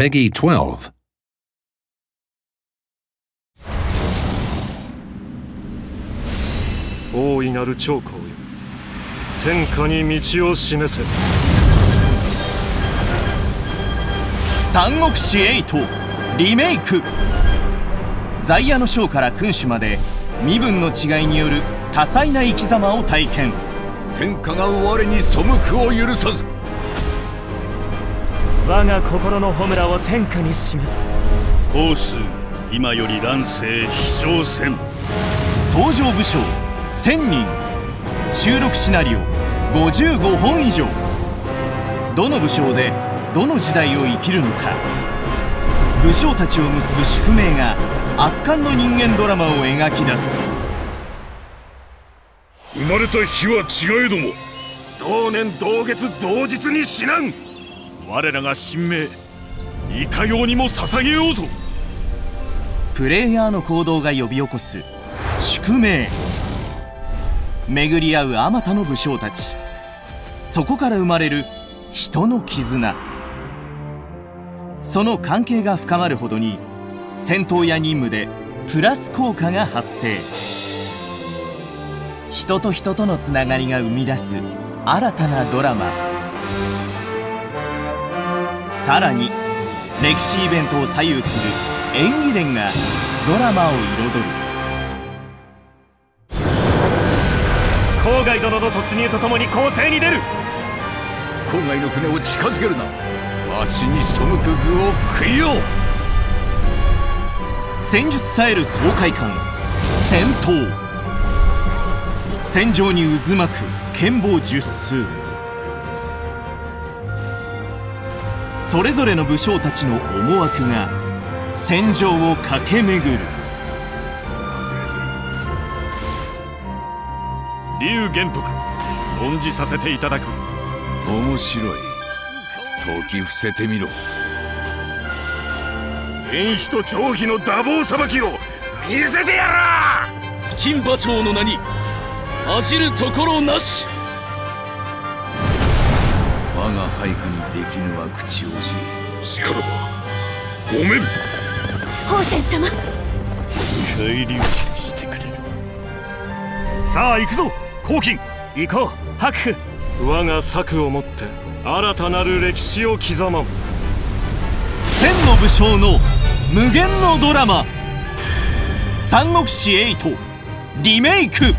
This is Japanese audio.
Peggy 12.大いなる長江よ、天下に道を示せ。三国志8リメイク。在野の将から君主まで身分の違いによる多彩な生き様を体験。天下が我に背くを許さず。我が心の炎を天下に示す。皇数今より乱世飛翔戦。登場武将1000人、収録シナリオ55本以上。どの武将でどの時代を生きるのか、武将たちを結ぶ宿命が圧巻の人間ドラマを描き出す。生まれた日は違えども同年同月同日に死なん。我らが神明いかようにも捧げようぞ。プレイヤーの行動が呼び起こす宿命。巡り合うあまたの武将たち、そこから生まれる人の絆。その関係が深まるほどに戦闘や任務でプラス効果が発生。人と人とのつながりが生み出す新たなドラマ。さらに歴史イベントを左右する演技連がドラマを彩る。郊外殿の突入とともに攻勢に出る。郊外の船を近づけるな。わしに背く具を食いよう。戦術さえる爽快感。戦闘。戦場に渦巻く剣謀十数。それぞれの武将たちの思惑が戦場を駆け巡る。龍玄徳論じさせていただく。面白い、時伏せてみろ。遠飛と張飛の打棒さばきを見せてやら。金馬町の名に走るところなし。我が配下にできぬは口惜し。しからばごめん。宝泉様、返り討ちにしてくれる。さあ行くぞ黄巾。行こう白府。我が策をもって新たなる歴史を刻まう。千の武将の無限のドラマ、三国志8リメイク。